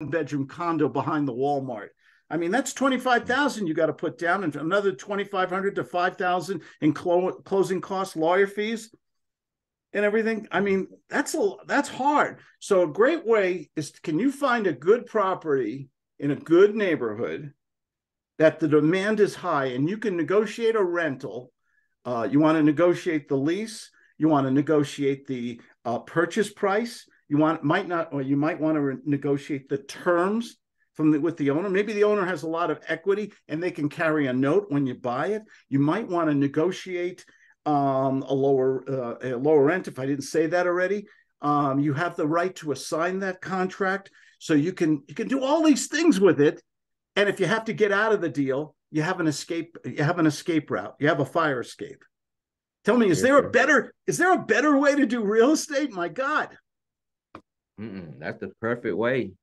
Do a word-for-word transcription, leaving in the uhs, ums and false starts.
bedroom condo behind the Walmart. I mean, that's twenty-five thousand dollars you got to put down, and another twenty-five hundred dollars to five thousand dollars in clo closing costs, lawyer fees, and everything. I mean, that's a, that's hard. So a great way is, can you find a good property in a good neighborhood that the demand is high, and you can negotiate a rental? Uh, you want to negotiate the lease. You want to negotiate the uh, purchase price. You want might not, or you might want to negotiate the terms from the, with the owner. Maybe the owner has a lot of equity and they can carry a note when you buy it. You might want to negotiate um, a lower uh, a lower rent, if I didn't say that already. Um, you have the right to assign that contract, so you can you can do all these things with it. And if you have to get out of the deal, you have an escape. You have an escape route. You have a fire escape. Tell me, is there a better is there a better way to do real estate? My God. Mm-mm, that's the perfect way.